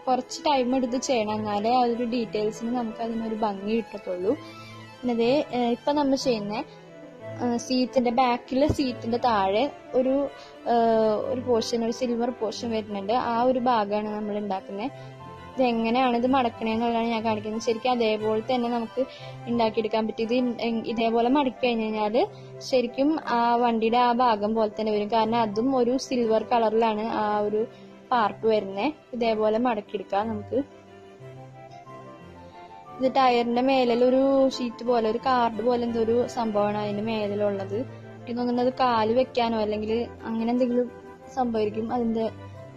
കുറച്ച് ടൈം എടുത്ത് ചെയ്യണം, എന്നാലേ ആ ഒരു ഡീറ്റെയിൽസിന് നമുക്ക് അതിനൊരു ഭംഗി കിട്ടത്തുള്ളൂ. പിന്നെ അതേ ഇപ്പം നമ്മൾ ചെയ്യുന്ന സീറ്റിന്റെ ബാക്കിലെ സീറ്റിന്റെ താഴെ ഒരു പോർഷൻ, ഒരു സിൽവർ പോർഷൻ വരുന്നുണ്ട്. ആ ഒരു ഭാഗമാണ് നമ്മൾ ഉണ്ടാക്കുന്നത്. ഇത് എങ്ങനെയാണ് ഇത് മടക്കണേന്നുള്ളതാണ് ഞാൻ കാണിക്കുന്നത്. ശരിക്കും അതേപോലെ തന്നെ നമുക്ക് ഉണ്ടാക്കിയെടുക്കാൻ പറ്റിയത്. ഇതേപോലെ മടക്കി കഴിഞ്ഞ് കഴിഞ്ഞാൽ ശരിക്കും ആ വണ്ടിയുടെ ആ ഭാഗം പോലെ തന്നെ വരും. കാരണം അതും ഒരു സിൽവർ കളറിലാണ് ആ ഒരു പാർട്ട് വരുന്നത്. ഇതേപോലെ മടക്കിയെടുക്കാം നമുക്ക്. ഇത് ടയറിന്റെ മേലൊരു ഷീറ്റ് പോലെ, ഒരു കാർഡ് പോലെ എന്തോ ഒരു സംഭവമാണ് അതിന്റെ മേലിലുള്ളത്. ഇതൊന്നുള്ളത് കാല് വെക്കാനോ അല്ലെങ്കിൽ അങ്ങനെ എന്തെങ്കിലും സംഭവിക്കും. അതിന്റെ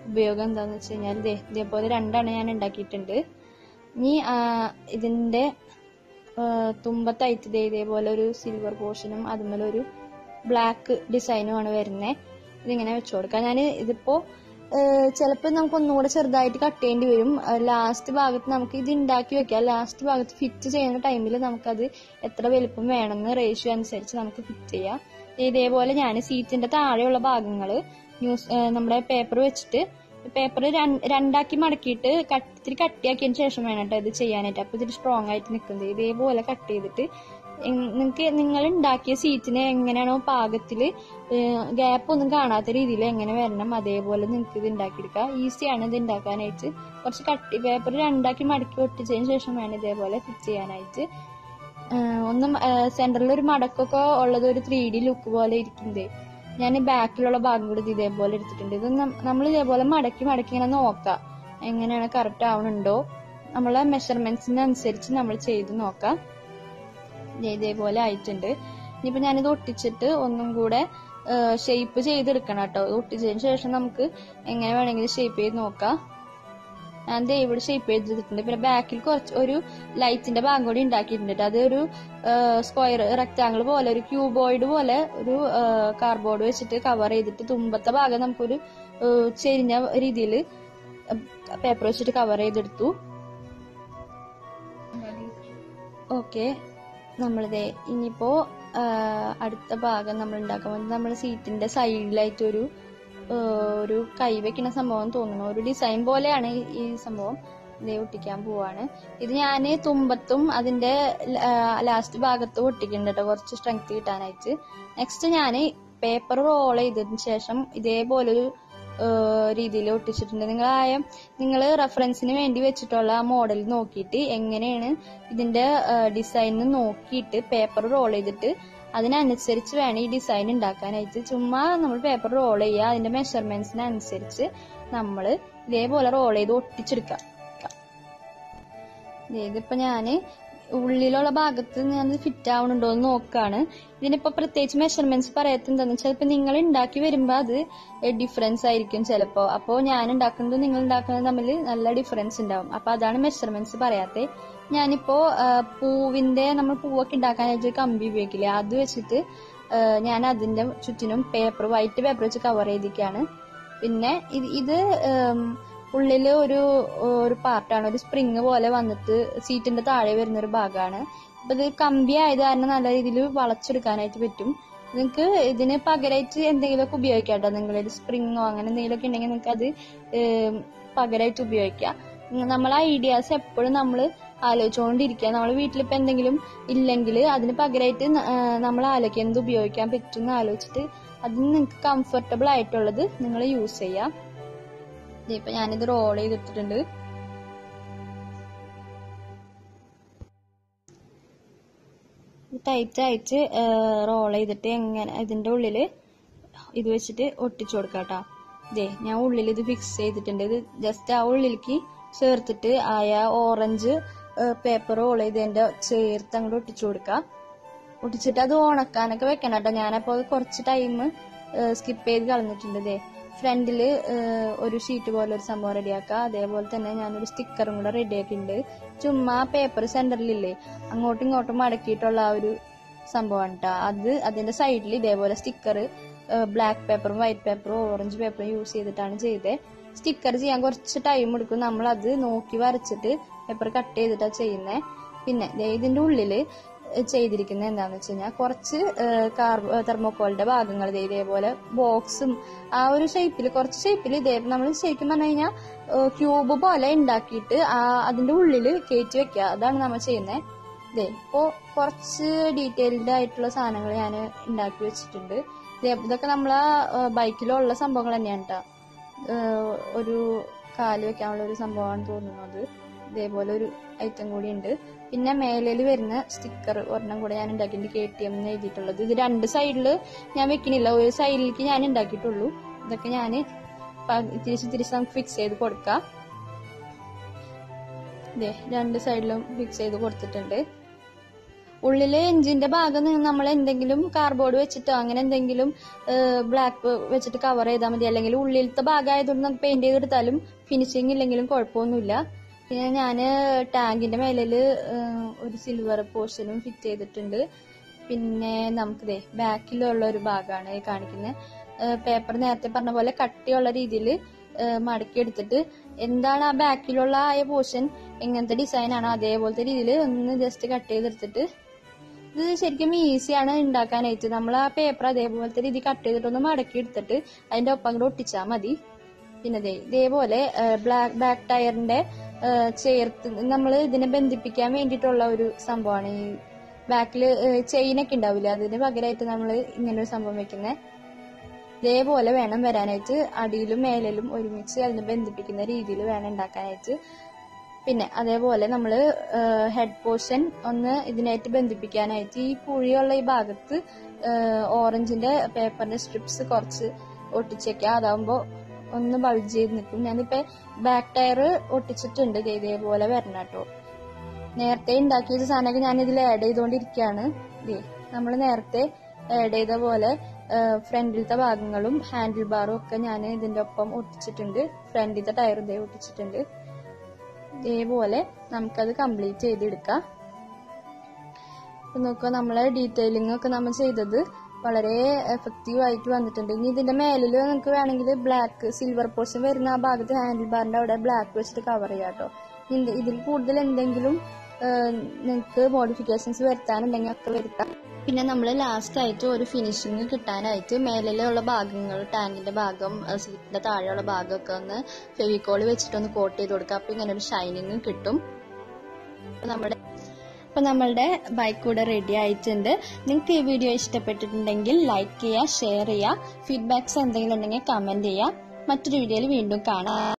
ഉപയോഗം എന്താന്ന് വെച്ച് കഴിഞ്ഞാൽ ഇതേപോലെ രണ്ടെണ്ണം ഞാൻ ഉണ്ടാക്കിയിട്ടുണ്ട്. ഇനി ഇതിന്റെ തുമ്പത്തായിട്ട് ഇതേപോലെ ഒരു സിൽവർ പോർഷനും അതുപോലെ ഒരു ബ്ലാക്ക് ഡിസൈനുമാണ് വരുന്നത്. ഇതിങ്ങനെ വെച്ചു കൊടുക്കാം. ഞാൻ ഇതിപ്പോ ചിലപ്പോൾ നമുക്ക് ഒന്നുകൂടെ ചെറുതായിട്ട് കട്ട് ചെയ്യേണ്ടി വരും. ലാസ്റ്റ് ഭാഗത്ത് നമുക്ക് ഇത് ഉണ്ടാക്കി വെക്കാം. ലാസ്റ്റ് ഭാഗത്ത് ഫിറ്റ് ചെയ്യുന്ന ടൈമിൽ നമുക്കത് എത്ര വലുപ്പം വേണമെന്ന് റേഷ്യോ അനുസരിച്ച് നമുക്ക് ഫിറ്റ് ചെയ്യാം. ഇതേപോലെ ഞാൻ സീറ്റിന്റെ താഴെയുള്ള ഭാഗങ്ങൾ നമ്മുടെ പേപ്പർ വെച്ചിട്ട് പേപ്പർ രണ്ടാക്കി മടക്കിയിട്ട് ഇത്തിരി കട്ടിയാക്കിയതിന് ശേഷം വേണം കേട്ടോ ഇത് ചെയ്യാനായിട്ട്. അപ്പോൾ ഇതിൽ സ്ട്രോങ് ആയിട്ട് നിൽക്കുന്നത് ഇതേപോലെ കട്ട് ചെയ്തിട്ട് നിങ്ങൾ ഉണ്ടാക്കിയ സീറ്റിന് എങ്ങനെയാണോ പാകത്തിൽ ഗ്യാപ്പ് ഒന്നും കാണാത്ത രീതിയിൽ എങ്ങനെ വരണം അതേപോലെ നിങ്ങൾക്ക് ഇത് ഉണ്ടാക്കിയെടുക്കുക. ഈസിയാണ് ഇത് ഉണ്ടാക്കാനായിട്ട്. കുറച്ച് കട്ടി പേപ്പർ രണ്ടാക്കി മടക്കി ഒട്ടിച്ചതിന് ശേഷം വേണം ഇതേപോലെ ഫിറ്റ് ചെയ്യാനായിട്ട്. ഒന്നും സെൻറ്ററിൽ ഒരു മടക്കൊക്കെ ഉള്ളത് ഒരു 3D ലുക്ക് പോലെ ഇരിക്കുന്നത്. ഞാൻ ബാക്കിലുള്ള ഭാഗം കൂടി ഇതേപോലെ എടുത്തിട്ടുണ്ട്. ഇത് നമ്മൾ ഇതേപോലെ മടക്കി മടക്കി ഇങ്ങനെ നോക്കാം എങ്ങനെയാണ് കറക്റ്റ് ആവുന്നുണ്ടോ. നമ്മളെ മെഷർമെൻറ്റ്സിനനുസരിച്ച് നമ്മൾ ചെയ്ത് നോക്കാം. ഇതേപോലെ ആയിട്ടുണ്ട്. ഇനിയിപ്പോൾ ഞാനിത് ഒട്ടിച്ചിട്ട് ഒന്നും കൂടെ ഷേപ്പ് ചെയ്തെടുക്കണം കേട്ടോ. ഒട്ടിച്ചതിന് ശേഷം നമുക്ക് എങ്ങനെ വേണമെങ്കിലും ഷേപ്പ് ചെയ്ത് നോക്കാം. ഞാൻ ഇവിടെ ഷേപ്പ് ചെയ്തെടുത്തിട്ടുണ്ട്. പിന്നെ ബാക്കിൽ കുറച്ച് ഒരു ലൈറ്റിന്റെ ഭാഗം കൂടി ഉണ്ടാക്കിയിട്ടുണ്ട്. അതൊരു സ്ക്വയർ റെക്റ്റാങ്കിൾ പോലെ ഒരു ക്യൂബോയിഡ് പോലെ ഒരു കാർഡ്ബോർഡ് വെച്ചിട്ട് കവർ ചെയ്തിട്ട് തുമ്പത്തെ ഭാഗം നമുക്കൊരു ചെരിഞ്ഞ രീതിയിൽ പേപ്പർ വെച്ചിട്ട് കവർ ചെയ്തെടുത്തു. ഓക്കെ, നമ്മളിത് ഇനിയിപ്പോൾ അടുത്ത ഭാഗം നമ്മൾ ഉണ്ടാക്കാൻ വേണ്ടി നമ്മുടെ സീറ്റിന്റെ സൈഡിലായിട്ട് ഒരു കൈ വെക്കുന്ന സംഭവം തോന്നുന്നു. ഒരു ഡിസൈൻ പോലെയാണ് ഈ സംഭവം. ഇത് ഒട്ടിക്കാൻ പോവാണ്. ഇത് ഞാൻ തുമ്പത്തും അതിന്റെ ലാസ്റ്റ് ഭാഗത്തും ഒട്ടിക്കുന്നുണ്ട് കേട്ടോ, കുറച്ച് സ്ട്രെങ്ത് കിട്ടാനായിട്ട്. നെക്സ്റ്റ് ഞാൻ പേപ്പർ റോൾ ചെയ്തതിന് ശേഷം ഇതേപോലൊരു രീതിയിൽ ഒട്ടിച്ചിട്ടുണ്ട്. നിങ്ങൾ റെഫറൻസിന് വേണ്ടി വെച്ചിട്ടുള്ള ആ മോഡൽ നോക്കിയിട്ട് എങ്ങനെയാണ് ഇതിന്റെ ഡിസൈൻ നോക്കിയിട്ട് പേപ്പർ റോൾ ചെയ്തിട്ട് അതിനനുസരിച്ച് വേണം ഈ ഡിസൈൻ ഉണ്ടാക്കാനായിട്ട്. ചുമ്മാ നമ്മൾ പേപ്പർ റോൾ ചെയ്യുക, അതിന്റെ മെഷർമെന്റ്സിനനുസരിച്ച് നമ്മൾ ഇതേപോലെ റോൾ ചെയ്ത് ഒട്ടിച്ചെടുക്കാം. ഇതിപ്പോ ഞാന് ഉള്ളിലുള്ള ഭാഗത്ത് ഞാൻ ഫിറ്റ് ആവണുണ്ടോ എന്ന് നോക്കാണ്. ഇതിനിപ്പോ പ്രത്യേകിച്ച് മെഷർമെന്റ്സ് പറയത്തെന്താന്ന് വെച്ചാൽ ഇപ്പൊ നിങ്ങൾ ഉണ്ടാക്കി വരുമ്പോ അത് ഡിഫറൻസ് ആയിരിക്കും ചിലപ്പോ. അപ്പോ ഞാൻ ഉണ്ടാക്കുന്നതും നിങ്ങൾ ഉണ്ടാക്കുന്നതും തമ്മിൽ നല്ല ഡിഫറൻസ് ഉണ്ടാവും. അപ്പൊ അതാണ് മെഷർമെന്റ്സ് പറയാത്തെ. ഞാനിപ്പോ പൂവിന്റെ നമ്മൾ പൂവൊക്കെ ഉണ്ടാക്കാനായിട്ട് കമ്പി ഉപയോഗിക്കില്ല, അത് വെച്ചിട്ട് ഞാൻ അതിന്റെ ചുറ്റിനും പേപ്പർ വൈറ്റ് പേപ്പർ വെച്ച് കവർ ചെയ്തിരിക്കുകയാണ്. പിന്നെ ഇത് ഉള്ളിൽ ഒരു പാർട്ടാണ്, ഒരു സ്പ്രിങ് പോലെ വന്നിട്ട് സീറ്റിന്റെ താഴെ വരുന്ന ഒരു ഭാഗമാണ്. അപ്പൊ ഇത് കമ്പി ആയത് കാരണം നല്ല രീതിയിൽ വളച്ചെടുക്കാനായിട്ട് പറ്റും. നിങ്ങൾക്ക് ഇതിന് പകരമായിട്ട് എന്തെങ്കിലുമൊക്കെ ഉപയോഗിക്കാം കേട്ടോ. നിങ്ങളൊരു സ്പ്രിങ്ങോ അങ്ങനെ എന്തെങ്കിലുമൊക്കെ ഉണ്ടെങ്കിൽ നിങ്ങൾക്ക് അത് പകരമായിട്ട് ഉപയോഗിക്കാം. നമ്മളെ ഐഡിയാസ് എപ്പോഴും നമ്മൾ ആലോചിച്ചുകൊണ്ടിരിക്കുക. നമ്മൾ വീട്ടിലിപ്പോൾ എന്തെങ്കിലും ഇല്ലെങ്കിൽ അതിന് പകരമായിട്ട് നമ്മൾ ആലോചിക്കുക, എന്ത് ഉപയോഗിക്കാൻ പറ്റുമെന്ന് ആലോചിച്ചിട്ട് അതിന് നിങ്ങൾക്ക് കംഫർട്ടബിൾ ആയിട്ടുള്ളത് നിങ്ങൾ യൂസ് ചെയ്യാം. ഇപ്പൊ ഞാനിത് റോൾ ചെയ്തിട്ടുണ്ട്. ടൈറ്റ് ആയിട്ട് റോൾ ചെയ്തിട്ട് എങ്ങനെ ഇതിന്റെ ഉള്ളില് ഇത് വെച്ചിട്ട് ഒട്ടിച്ചു കൊടുക്കാട്ടോ. ഇതേ ഞാൻ ഉള്ളിൽ ഇത് ഫിക്സ് ചെയ്തിട്ടുണ്ട്. ഇത് ജസ്റ്റ് ആ ഉള്ളിലേക്ക് ചേർത്തിട്ട് ആയ ഓറഞ്ച് പേപ്പർ റോൾ ചെയ്തതിന്റെ ചേർത്ത് അങ്ങോട്ട് ഒട്ടിച്ചു കൊടുക്കാം. ഒട്ടിച്ചിട്ട് അത് ഉണക്കാനൊക്കെ വെക്കണം കേട്ടോ. ഞാനപ്പോ കുറച്ച് ടൈം സ്കിപ്പ് ചെയ്ത് കളഞ്ഞിട്ടുണ്ട്. ഇതേ ഫ്രണ്ടില് ഒരു ഷീറ്റ് പോലെ ഒരു സംഭവം റെഡിയാക്കുക. അതേപോലെ തന്നെ ഞാനൊരു സ്റ്റിക്കറും കൂടെ റെഡിയാക്കിയിട്ടുണ്ട്. ചുമ്മാ പേപ്പർ സെന്ററിലില്ലേ അങ്ങോട്ടും ഇങ്ങോട്ടും മടക്കിയിട്ടുള്ള ആ ഒരു സംഭവമാണ് കേട്ടോ. അത് അതിന്റെ സൈഡിൽ ഇതേപോലെ സ്റ്റിക്കർ ബ്ലാക്ക് പേപ്പറും വൈറ്റ് പേപ്പറും ഓറഞ്ച് പേപ്പറും യൂസ് ചെയ്തിട്ടാണ് ചെയ്തത്. സ്റ്റിക്കർ ചെയ്യാൻ കുറച്ച് ടൈം എടുക്കും. നമ്മളത് നോക്കി വരച്ചിട്ട് പേപ്പർ കട്ട് ചെയ്തിട്ടാണ് ചെയ്യുന്നത്. പിന്നെ ഇതിന്റെ ഉള്ളില് ചെയ്തിരിക്കുന്നത് എന്താന്ന് വെച്ച് കഴിഞ്ഞാൽ കുറച്ച് തെർമോക്കോളിന്റെ ഭാഗങ്ങൾ ഇതേപോലെ ബോക്സും ആ ഒരു ഷേപ്പിൽ കുറച്ച് ഷേപ്പിൽ ഇതേ നമ്മൾ ശരിക്കും പറഞ്ഞു കഴിഞ്ഞാൽ ക്യൂബ് പോലെ ഉണ്ടാക്കിയിട്ട് ആ അതിന്റെ ഉള്ളില് കയറ്റി വെക്കുക. അതാണ് നമ്മൾ ചെയ്യുന്നത്. ഇതേ ഇപ്പോ കുറച്ച് ഡീറ്റെയിൽഡ് ആയിട്ടുള്ള സാധനങ്ങൾ ഞാൻ ഉണ്ടാക്കി വെച്ചിട്ടുണ്ട്. ഇതൊക്കെ നമ്മളെ ബൈക്കിലുള്ള സംഭവങ്ങൾ തന്നെയാണ് കേട്ടോ. ഒരു കാല് വെക്കാനുള്ള ഒരു സംഭവമാണ് തോന്നുന്നത്. ഇതേപോലെ ഒരു ഐറ്റം കൂടി ഉണ്ട്. പിന്നെ മേലയിൽ വരുന്ന സ്റ്റിക്കർ ഒരെണ്ണം കൂടെ ഞാൻ ഉണ്ടാക്കിയിട്ടുണ്ട്, KTM എന്ന് എഴുതിയിട്ടുള്ളത്. ഇത് രണ്ട് സൈഡില് ഞാൻ വെക്കണില്ല, ഒരു സൈഡിലേക്ക് ഞാൻ ഉണ്ടാക്കിയിട്ടുള്ളൂ. ഇതൊക്കെ ഞാൻ തിരിച്ച് തിരിച്ച് നമുക്ക് ഫിക്സ് ചെയ്ത് കൊടുക്കാം. ഇതേ രണ്ട് സൈഡിലും ഫിക്സ് ചെയ്ത് കൊടുത്തിട്ടുണ്ട്. ഉള്ളിലെ എഞ്ചിന്റെ ഭാഗം നമ്മൾ എന്തെങ്കിലും കാർബോർഡ് വെച്ചിട്ടോ അങ്ങനെ എന്തെങ്കിലും ബ്ലാക്ക് വെച്ചിട്ട് കവർ ചെയ്താൽ മതി. അല്ലെങ്കിൽ ഉള്ളിലത്തെ ഭാഗമായതുകൊണ്ട് നമുക്ക് പെയിന്റ് ചെയ്തെടുത്താലും ഫിനിഷിങ് ഇല്ലെങ്കിലും കുഴപ്പമൊന്നുമില്ല. പിന്നെ ഞാന് ടാങ്കിന്റെ മേലില് ഒരു സിൽവർ പോർഷനും ഫിറ്റ് ചെയ്തിട്ടുണ്ട്. പിന്നെ നമുക്കിതേ ബാക്കിലുള്ള ഒരു ഭാഗമാണ് കാണിക്കുന്നത്. പേപ്പർ നേരത്തെ പറഞ്ഞ പോലെ കട്ടിയുള്ള രീതിയിൽ മടക്കിയെടുത്തിട്ട് എന്താണ് ആ ബാക്കിലുള്ള ആയ പോർഷൻ എങ്ങനത്തെ ഡിസൈൻ ആണോ അതേപോലത്തെ രീതിയിൽ ഒന്ന് ജസ്റ്റ് കട്ട് ചെയ്തെടുത്തിട്ട്. ഇത് ശരിക്കും ഈസിയാണ് ഉണ്ടാക്കാനായിട്ട്. നമ്മൾ ആ പേപ്പർ അതേപോലത്തെ രീതി കട്ട് ചെയ്തിട്ടൊന്ന് മടക്കിയെടുത്തിട്ട് അതിന്റെ ഒപ്പം കൂടെ ഒട്ടിച്ചാൽ മതി. പിന്നെ ഇതേപോലെ ബാക്ക് ടയറിന്റെ ചേർത്ത് നമ്മൾ ഇതിനെ ബന്ധിപ്പിക്കാൻ വേണ്ടിയിട്ടുള്ള ഒരു സംഭവമാണ് ഈ ബാക്കിൽ ചെയിനൊക്കെ ഉണ്ടാവില്ല, അതിന് പകരമായിട്ട് നമ്മൾ ഇങ്ങനെ ഒരു സംഭവം വെക്കുന്നത്. ഇതേപോലെ വേണം വരാനായിട്ട്. അടിയിലും മേലും ഒരുമിച്ച് അതിനെ ബന്ധിപ്പിക്കുന്ന രീതിയിൽ വേണം ഉണ്ടാക്കാനായിട്ട്. പിന്നെ അതേപോലെ നമ്മൾ ഹെഡ് പോർഷൻ ഒന്ന് ഇതിനായിട്ട് ബന്ധിപ്പിക്കാനായിട്ട് ഈ കുഴിയുള്ള ഈ ഭാഗത്ത് ഓറഞ്ചിന്റെ പേപ്പറിന്റെ സ്ട്രിപ്സ് കുറച്ച് ഒട്ടിച്ചേക്കാം. അതാവുമ്പോ ഒന്ന് ബൾജ് ചെയ്ത് നിൽക്കും. ഞാനിപ്പോ ബാക്ക് ടയർ ഒട്ടിച്ചിട്ടുണ്ട്. ഇതേപോലെ വരണം കേട്ടോ. നേരത്തെ ഉണ്ടാക്കിയ സാധനമൊക്കെ ഞാൻ ഇതിൽ ആഡ് ചെയ്തുകൊണ്ടിരിക്കുകയാണ്. നമ്മൾ നേരത്തെ ആഡ് ചെയ്ത പോലെ ഫ്രണ്ടിലത്തെ ഭാഗങ്ങളും ഹാൻഡിൽ ബാറും ഒക്കെ ഞാൻ ഇതിന്റെ ഒപ്പം ഒട്ടിച്ചിട്ടുണ്ട്. ഫ്രണ്ടിലത്തെ ടയർ ഇതേ ഒട്ടിച്ചിട്ടുണ്ട്. ഇതേപോലെ നമുക്കത് കംപ്ലീറ്റ് ചെയ്തെടുക്കാം. നോക്കുക, നമ്മളെ ഡീറ്റെയിലിംഗ് ഒക്കെ നമ്മൾ ചെയ്തത് വളരെ എഫക്റ്റീവ് ആയിട്ട് വന്നിട്ടുണ്ട്. ഇനി ഇതിന്റെ മേലിൽ നിങ്ങൾക്ക് വേണമെങ്കിൽ ബ്ലാക്ക് സിൽവർ പോർഷൻ വരുന്ന ആ ഭാഗത്ത് ഹാൻഡിൽ ബാറിന്റെ അവിടെ ബ്ലാക്ക് വെച്ചിട്ട് കവർ ചെയ്യാം കേട്ടോ. ഇതിൽ കൂടുതൽ എന്തെങ്കിലും നിങ്ങൾക്ക് മോഡിഫിക്കേഷൻസ് വരുത്താനുണ്ടെങ്കിൽ ഒക്കെ വരുത്താം. പിന്നെ നമ്മൾ ലാസ്റ്റായിട്ട് ഒരു ഫിനിഷിങ് കിട്ടാനായിട്ട് മേലിലുള്ള ഭാഗങ്ങൾ, ടാങ്കിൻ്റെ ഭാഗം, സീറ്റിൻ്റെ താഴെയുള്ള ഭാഗമൊക്കെ ഒന്ന് ഫെവിക്കോൾ വെച്ചിട്ടൊന്ന് കോട്ട് ചെയ്ത് കൊടുക്കുക. അപ്പോൾ ഇങ്ങനെ ഒരു ഷൈനിങ് കിട്ടും. അപ്പോൾ നമ്മളുടെ ബൈക്ക് കൂടെ റെഡി ആയിട്ടുണ്ട്. നിങ്ങൾക്ക് ഈ വീഡിയോ ഇഷ്ടപ്പെട്ടിട്ടുണ്ടെങ്കിൽ ലൈക്ക് ചെയ്യുക, ഷെയർ ചെയ്യുക. ഫീഡ്ബാക്ക്സ് എന്തെങ്കിലും ഉണ്ടെങ്കിൽ കമൻറ്റ് ചെയ്യുക. മറ്റൊരു വീഡിയോയിൽ വീണ്ടും കാണാം.